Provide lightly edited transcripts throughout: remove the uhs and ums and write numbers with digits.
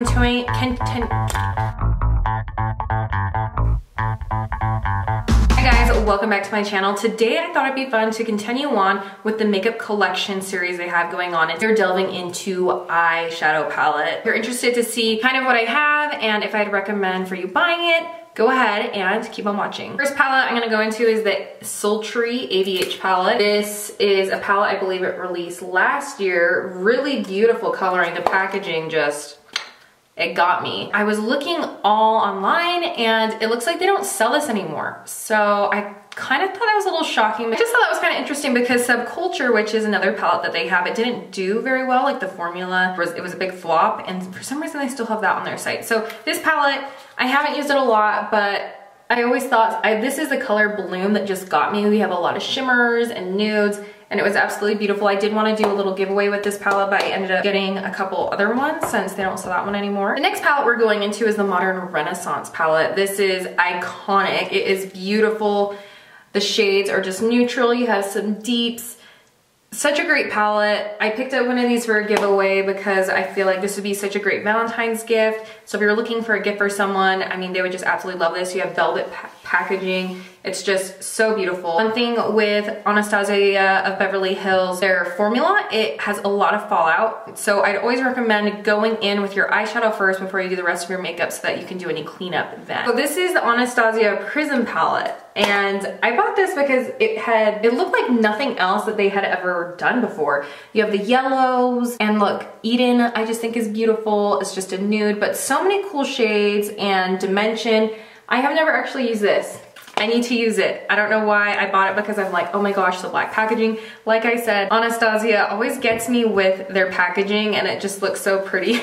Hi guys, welcome back to my channel. Today I thought it'd be fun to continue on with the makeup collection series they have going on. They're delving into eyeshadow palette. If you're interested to see kind of what I have and if I'd recommend for you buying it, go ahead and keep on watching. First palette I'm gonna go into is the Sultry ABH palette. This is a palette I believe it released last year. Really beautiful coloring. The packaging just... it got me. I was looking all online and it looks like they don't sell this anymore. So I kind of thought that was a little shocking. I just thought that was kind of interesting because Subculture, which is another palette that they have, it didn't do very well. Like the formula, it was a big flop, and for some reason they still have that on their site. So this palette, I haven't used it a lot, but I always thought, this is the color Bloom that just got me. We have a lot of shimmers and nudes, and it was absolutely beautiful. I did want to do a little giveaway with this palette, but I ended up getting a couple other ones since they don't sell that one anymore. The next palette we're going into is the Modern Renaissance palette. This is iconic. It is beautiful. The shades are just neutral. You have some deeps. Such a great palette. I picked up one of these for a giveaway because I feel like this would be such a great Valentine's gift. So if you're looking for a gift for someone, I mean, they would just absolutely love this. You have velvet packaging. It's just so beautiful. One thing with Anastasia of Beverly Hills, their formula, it has a lot of fallout. So I'd always recommend going in with your eyeshadow first before you do the rest of your makeup so that you can do any cleanup then. So this is the Anastasia Prism palette. And I bought this because it looked like nothing else that they had ever done before. You have the yellows, and look, Eden I just think is beautiful. It's just a nude, but so many cool shades and dimension. I have never actually used this. I need to use it. I don't know why I bought it because I'm like, oh my gosh, the black packaging. Like I said, Anastasia always gets me with their packaging and it just looks so pretty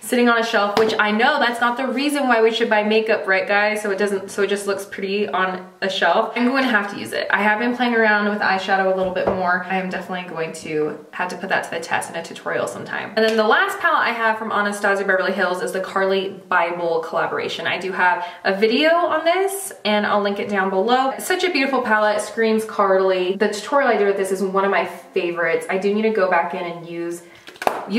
sitting on a shelf, which I know that's not the reason why we should buy makeup, right guys? So it just looks pretty on a shelf. I'm going to have to use it. I have been playing around with eyeshadow a little bit more. I am definitely going to have to put that to the test in a tutorial sometime. And then the last palette I have from Anastasia Beverly Hills is the Carli Bybel collaboration. I do have a video on this and I'll link it down below. It's such a beautiful palette, screams Carli. The tutorial I did with this is one of my favorites. I do need to go back in and use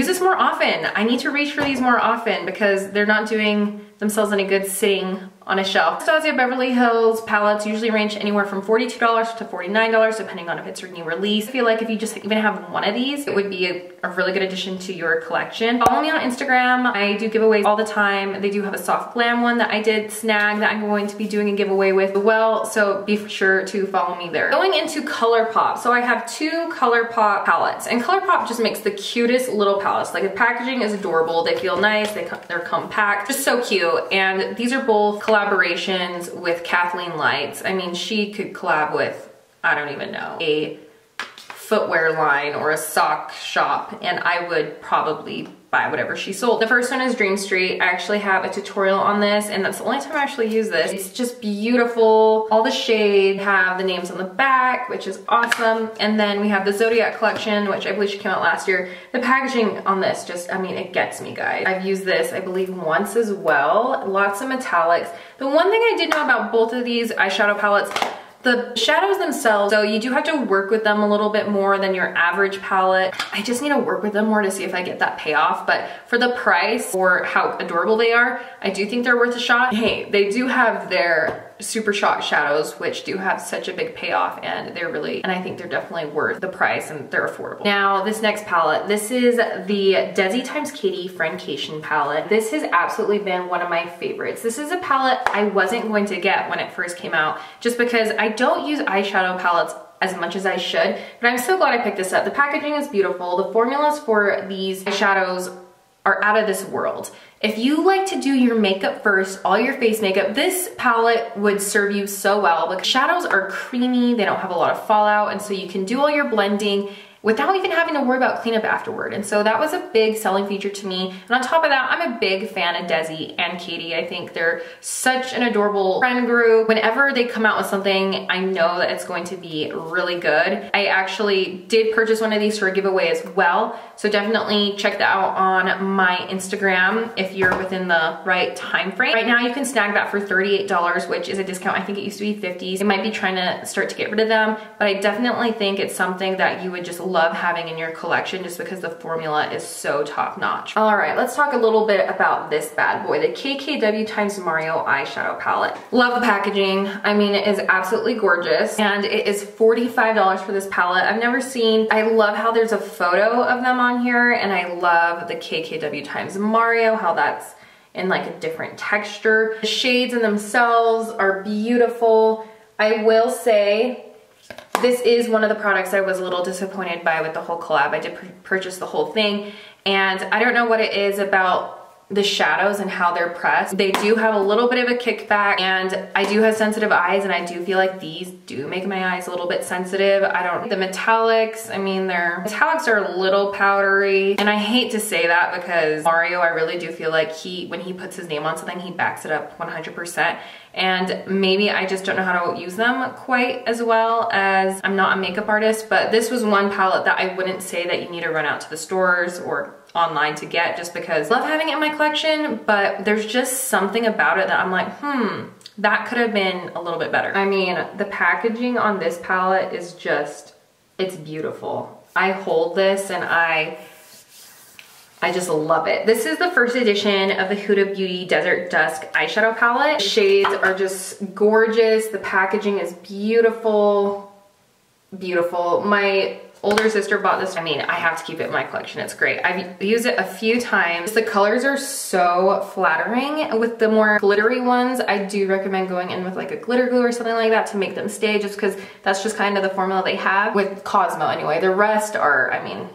this more often. I need to reach for these more often because they're not doing themselves any good sitting on a shelf. Anastasia Beverly Hills palettes usually range anywhere from $42 to $49 depending on if it's a new release. I feel like if you just even have one of these, it would be a really good addition to your collection. Follow me on Instagram. I do giveaways all the time. They do have a soft glam one that I did snag that I'm going to be doing a giveaway with as well, so be sure to follow me there. Going into Colourpop. So I have two Colourpop palettes, and Colourpop just makes the cutest little palettes. Like the packaging is adorable. They feel nice. They're compact. Just so cute. And these are both collaborations with Kathleen Lights. I mean, she could collab with, I don't even know, a footwear line or a sock shop, and I would probably buy whatever she sold. The first one is Dream Street. I actually have a tutorial on this, and that's the only time I actually use this. It's just beautiful. All the shades have the names on the back, which is awesome. And then we have the Zodiac collection, which I believe she came out last year. The packaging on this just, I mean, it gets me, guys. I've used this, I believe, once as well. Lots of metallics. The one thing I did know about both of these eyeshadow palettes, the shadows themselves, so you do have to work with them a little bit more than your average palette. I just need to work with them more to see if I get that payoff, but for the price or how adorable they are, I do think they're worth a shot. Hey, they do have their Super Shock shadows, which do have such a big payoff, and they're really, and I think they're definitely worth the price, and they're affordable. Now, this next palette, this is the Desi Times Katie Francation palette. This has absolutely been one of my favorites. This is a palette I wasn't going to get when it first came out, just because I don't use eyeshadow palettes as much as I should, but I'm so glad I picked this up. The packaging is beautiful. The formulas for these eyeshadows are out of this world. If you like to do your makeup first, all your face makeup, this palette would serve you so well. Like, shadows are creamy, they don't have a lot of fallout, and so you can do all your blending without even having to worry about cleanup afterward. And so that was a big selling feature to me. And on top of that, I'm a big fan of Desi and Katie. I think they're such an adorable friend group. Whenever they come out with something, I know that it's going to be really good. I actually did purchase one of these for a giveaway as well. So definitely check that out on my Instagram if you're within the right time frame. Right now you can snag that for $38, which is a discount. I think it used to be $50. They might be trying to start to get rid of them, but I definitely think it's something that you would just love having in your collection just because the formula is so top-notch. All right, let's talk a little bit about this bad boy, the KKW times Mario eyeshadow palette. Love the packaging. I mean, it is absolutely gorgeous, and it is $45 for this palette. I've never seen, I love how there's a photo of them on here, and I love the KKW times Mario, how that's in like a different texture. The shades in themselves are beautiful. I will say, this is one of the products I was a little disappointed by with the whole collab. I did purchase the whole thing, and I don't know what it is about the shadows and how they're pressed. They do have a little bit of a kickback, and I do have sensitive eyes, and I do feel like these do make my eyes a little bit sensitive. I don't, the metallics, I mean, their metallics are a little powdery, and I hate to say that because Mario, I really do feel like he, when he puts his name on something, he backs it up 100%. And maybe I just don't know how to use them quite as well, as I'm not a makeup artist, but this was one palette that I wouldn't say that you need to run out to the stores or online to get, just because I love having it in my collection, but there's just something about it that I'm like, that could have been a little bit better. I mean, the packaging on this palette is just, it's beautiful. I hold this and I just love it. This is the first edition of the Huda Beauty Desert Dusk eyeshadow palette. The shades are just gorgeous. The packaging is beautiful, beautiful. My older sister bought this. I mean, I have to keep it in my collection. It's great. I've used it a few times. The colors are so flattering. With the more glittery ones, I do recommend going in with like a glitter glue or something like that to make them stay, just because that's just kind of the formula they have with Cosmo anyway. The rest are, I mean,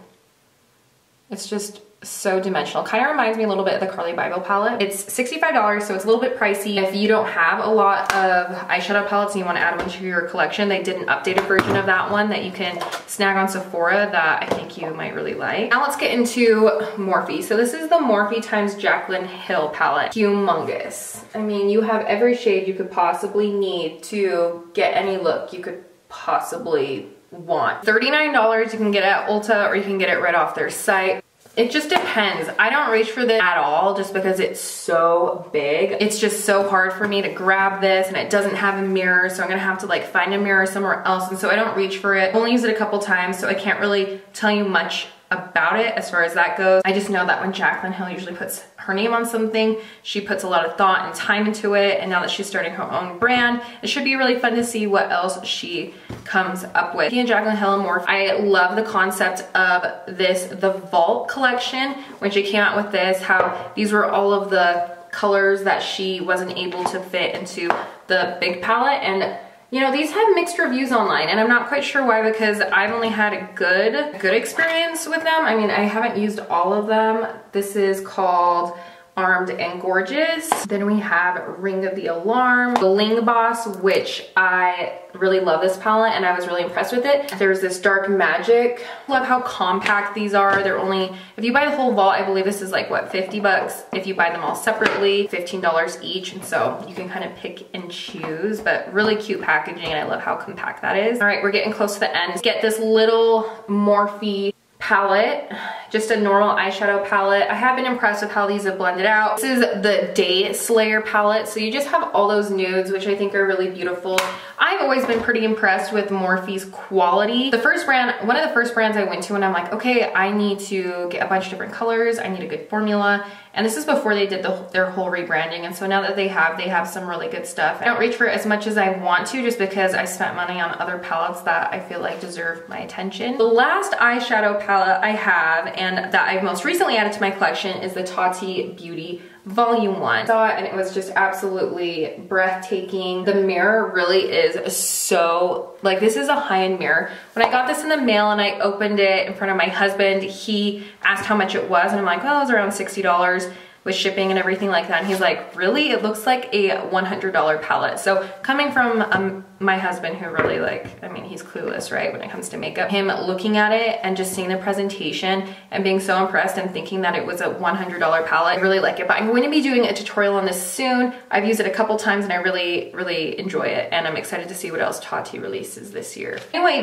it's just so dimensional. Kind of reminds me a little bit of the Carli Bybel palette. It's $65, so it's a little bit pricey. If you don't have a lot of eyeshadow palettes and you want to add one to your collection, they did an updated version of that one that you can snag on Sephora that I think you might really like. Now let's get into Morphe. So this is the Morphe times Jaclyn Hill palette. Humongous. I mean, you have every shade you could possibly need to get any look you could possibly want. $39, you can get it at Ulta or you can get it right off their site. It just depends. I don't reach for this at all just because it's so big. It's just so hard for me to grab this, and it doesn't have a mirror, so I'm gonna have to like find a mirror somewhere else, and so I don't reach for it. I've only used it a couple times, so I can't really tell you much about it as far as that goes. I just know that when Jaclyn Hill usually puts her name on something, she puts a lot of thought and time into it, and now that she's starting her own brand, it should be really fun to see what else she comes up with. She and Jaclyn Hill and Morphe. I love the concept of this, the Vault Collection, when she came out with this, how these were all of the colors that she wasn't able to fit into the big palette, and you know, these have mixed reviews online, and I'm not quite sure why, because I've only had a good experience with them. I mean, I haven't used all of them. This is called Armed and Gorgeous. Then we have Ring of the Alarm, Bling Boss, which I really love this palette, and I was really impressed with it. There's this Dark Magic. Love how compact these are. They're only, if you buy the whole vault, I believe this is like, what, $50? If you buy them all separately, $15 each, and so you can kind of pick and choose, but really cute packaging, and I love how compact that is. All right, we're getting close to the end. Get this little Morphe palette, just a normal eyeshadow palette. I have been impressed with how these have blended out. This is the Day Slayer palette, so you just have all those nudes, which I think are really beautiful. I've always been pretty impressed with Morphe's quality. The first brand, one of the first brands I went to, and I'm like, okay, I need to get a bunch of different colors, I need a good formula, and this is before they did their whole rebranding, and so now that they have some really good stuff. I don't reach for it as much as I want to, just because I spent money on other palettes that I feel like deserve my attention. The last eyeshadow palette I have, and that I've most recently added to my collection, is the Tati Beauty Volume One. I saw it and it was just absolutely breathtaking. The mirror really is so, like, this is a high-end mirror. When I got this in the mail and I opened it in front of my husband, he asked how much it was, and I'm like, well, it was around $60 with shipping and everything like that, and he's like, really? It looks like a $100 palette. So coming from my husband, who really, like, I mean, he's clueless, right, when it comes to makeup, him looking at it and just seeing the presentation and being so impressed and thinking that it was a $100 palette, I really like it. But I'm going to be doing a tutorial on this soon. I've used it a couple times and I really enjoy it, and I'm excited to see what else Tati releases this year. Anyway,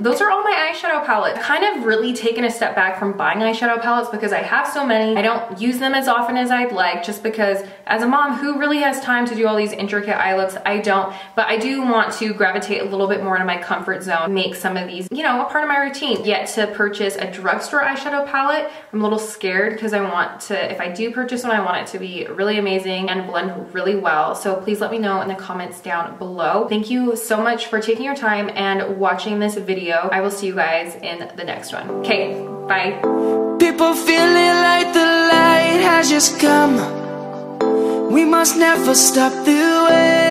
those are all my eyeshadow palettes. I've kind of really taken a step back from buying eyeshadow palettes because I have so many. I don't use them as often as I'd like, just because as a mom who really has time to do all these intricate eye looks, I don't, but I do want to gravitate a little bit more into my comfort zone, make some of these, you know, a part of my routine. Yet to purchase a drugstore eyeshadow palette, I'm a little scared because I want to, if I do purchase one, I want it to be really amazing and blend really well. So please let me know in the comments down below. Thank you so much for taking your time and watching this video. I will see you guys in the next one. Okay, bye. People feeling like the light has just come. We must never stop the way.